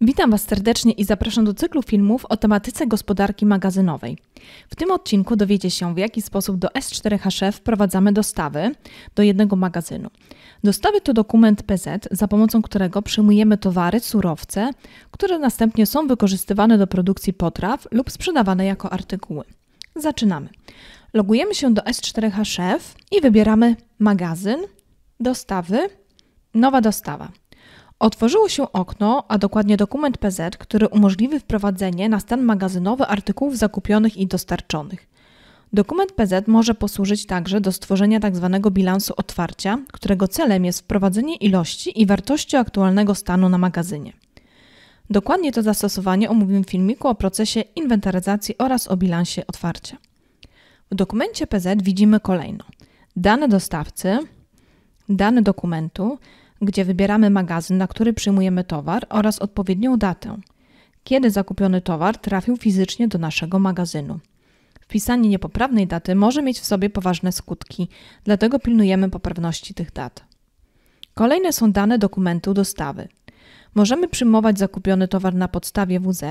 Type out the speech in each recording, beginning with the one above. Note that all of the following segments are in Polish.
Witam Was serdecznie i zapraszam do cyklu filmów o tematyce gospodarki magazynowej. W tym odcinku dowiecie się, w jaki sposób do S4H Chef wprowadzamy dostawy do jednego magazynu. Dostawy to dokument PZ, za pomocą którego przyjmujemy towary, surowce, które następnie są wykorzystywane do produkcji potraw lub sprzedawane jako artykuły. Zaczynamy. Logujemy się do S4H Chef i wybieramy magazyn, dostawy, nowa dostawa. Otworzyło się okno, a dokładnie dokument PZ, który umożliwi wprowadzenie na stan magazynowy artykułów zakupionych i dostarczonych. Dokument PZ może posłużyć także do stworzenia tzw. bilansu otwarcia, którego celem jest wprowadzenie ilości i wartości aktualnego stanu na magazynie. Dokładnie to zastosowanie omówimy w filmiku o procesie inwentaryzacji oraz o bilansie otwarcia. W dokumencie PZ widzimy kolejno dane dostawcy, dane dokumentu, gdzie wybieramy magazyn, na który przyjmujemy towar oraz odpowiednią datę, kiedy zakupiony towar trafił fizycznie do naszego magazynu. Wpisanie niepoprawnej daty może mieć w sobie poważne skutki, dlatego pilnujemy poprawności tych dat. Kolejne są dane dokumentu dostawy. Możemy przyjmować zakupiony towar na podstawie WZ.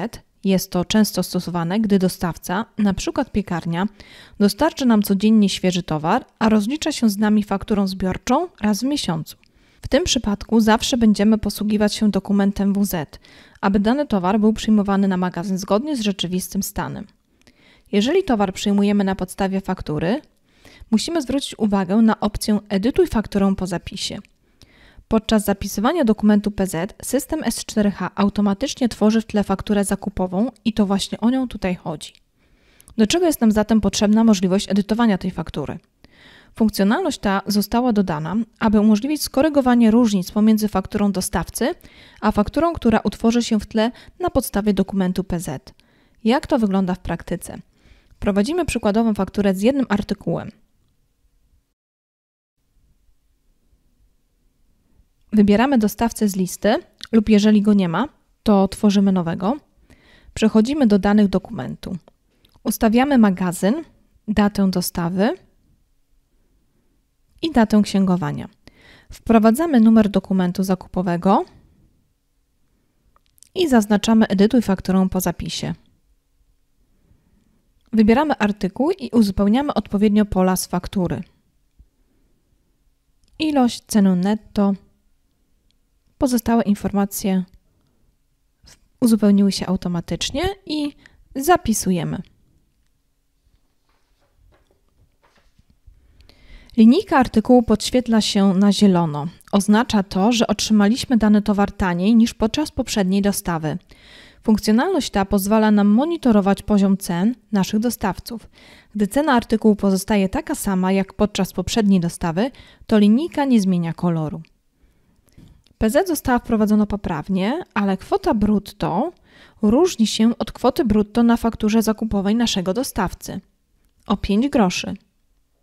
Jest to często stosowane, gdy dostawca, np. piekarnia, dostarcza nam codziennie świeży towar, a rozlicza się z nami fakturą zbiorczą raz w miesiącu. W tym przypadku zawsze będziemy posługiwać się dokumentem WZ, aby dany towar był przyjmowany na magazyn zgodnie z rzeczywistym stanem. Jeżeli towar przyjmujemy na podstawie faktury, musimy zwrócić uwagę na opcję Edytuj fakturę po zapisie. Podczas zapisywania dokumentu PZ system S4H automatycznie tworzy w tle fakturę zakupową i to właśnie o nią tutaj chodzi. Do czego jest nam zatem potrzebna możliwość edytowania tej faktury? Funkcjonalność ta została dodana, aby umożliwić skorygowanie różnic pomiędzy fakturą dostawcy, a fakturą, która utworzy się w tle na podstawie dokumentu PZ. Jak to wygląda w praktyce? Prowadzimy przykładową fakturę z jednym artykułem. Wybieramy dostawcę z listy lub jeżeli go nie ma, to tworzymy nowego. Przechodzimy do danych dokumentu. Ustawiamy magazyn, datę dostawy i datę księgowania. Wprowadzamy numer dokumentu zakupowego i zaznaczamy Edytuj fakturę po zapisie. Wybieramy artykuł i uzupełniamy odpowiednio pola z faktury. Ilość, cenę netto, pozostałe informacje uzupełniły się automatycznie i zapisujemy. Linijka artykułu podświetla się na zielono. Oznacza to, że otrzymaliśmy dany towar taniej niż podczas poprzedniej dostawy. Funkcjonalność ta pozwala nam monitorować poziom cen naszych dostawców. Gdy cena artykułu pozostaje taka sama jak podczas poprzedniej dostawy, to linijka nie zmienia koloru. PZ została wprowadzona poprawnie, ale kwota brutto różni się od kwoty brutto na fakturze zakupowej naszego dostawcy o 5 groszy.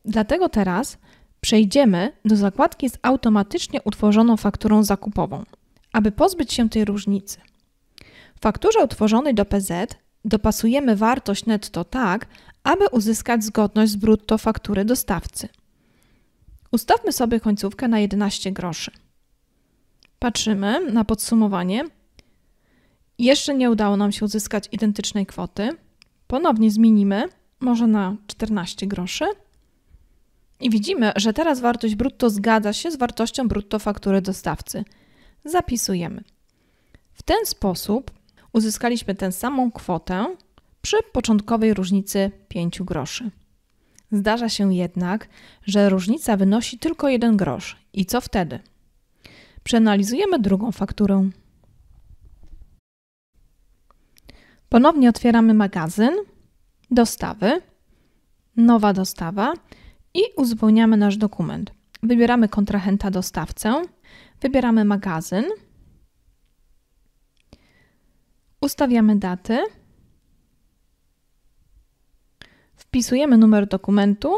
Dlatego teraz przejdziemy do zakładki z automatycznie utworzoną fakturą zakupową, aby pozbyć się tej różnicy. W fakturze utworzonej do PZ dopasujemy wartość netto tak, aby uzyskać zgodność z brutto faktury dostawcy. Ustawmy sobie końcówkę na 11 groszy. Patrzymy na podsumowanie. Jeszcze nie udało nam się uzyskać identycznej kwoty. Ponownie zmienimy, może na 14 groszy. I widzimy, że teraz wartość brutto zgadza się z wartością brutto faktury dostawcy. Zapisujemy. W ten sposób uzyskaliśmy tę samą kwotę przy początkowej różnicy 5 groszy. Zdarza się jednak, że różnica wynosi tylko 1 grosz. I co wtedy? Przeanalizujemy drugą fakturę. Ponownie otwieramy magazyn, dostawy, nowa dostawa i uzupełniamy nasz dokument. Wybieramy kontrahenta dostawcę, wybieramy magazyn, ustawiamy daty, wpisujemy numer dokumentu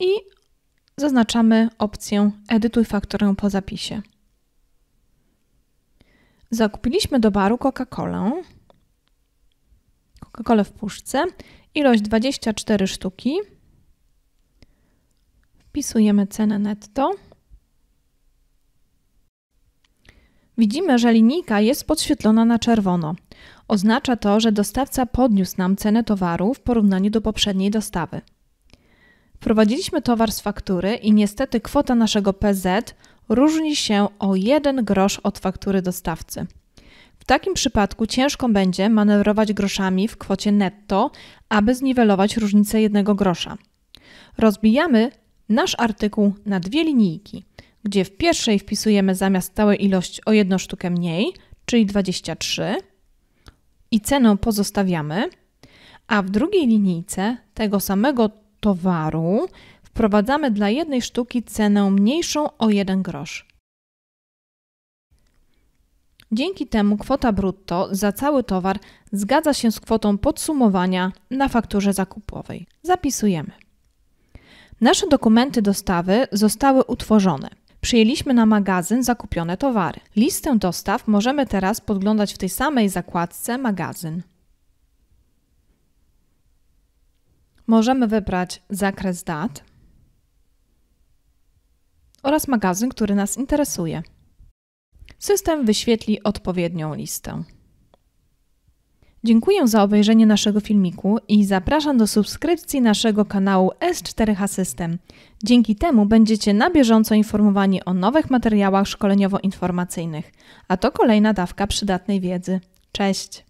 i zaznaczamy opcję Edytuj fakturę po zapisie. Zakupiliśmy do baru Coca-Colę, Coca-Colę w puszce, ilość 24 sztuki. Wpisujemy cenę netto. Widzimy, że linijka jest podświetlona na czerwono. Oznacza to, że dostawca podniósł nam cenę towaru w porównaniu do poprzedniej dostawy. Wprowadziliśmy towar z faktury i niestety kwota naszego PZ różni się o 1 grosz od faktury dostawcy. W takim przypadku ciężko będzie manewrować groszami w kwocie netto, aby zniwelować różnicę 1 grosza. Rozbijamy nasz artykuł na dwie linijki, gdzie w pierwszej wpisujemy zamiast stałej ilości o 1 sztukę mniej, czyli 23, i cenę pozostawiamy, a w drugiej linijce tego samego towaru wprowadzamy dla jednej sztuki cenę mniejszą o 1 grosz. Dzięki temu kwota brutto za cały towar zgadza się z kwotą podsumowania na fakturze zakupowej. Zapisujemy. Nasze dokumenty dostawy zostały utworzone. Przyjęliśmy na magazyn zakupione towary. Listę dostaw możemy teraz podglądać w tej samej zakładce magazyn. Możemy wybrać zakres dat oraz magazyn, który nas interesuje. System wyświetli odpowiednią listę. Dziękuję za obejrzenie naszego filmiku i zapraszam do subskrypcji naszego kanału S4H System. Dzięki temu będziecie na bieżąco informowani o nowych materiałach szkoleniowo-informacyjnych, a to kolejna dawka przydatnej wiedzy. Cześć!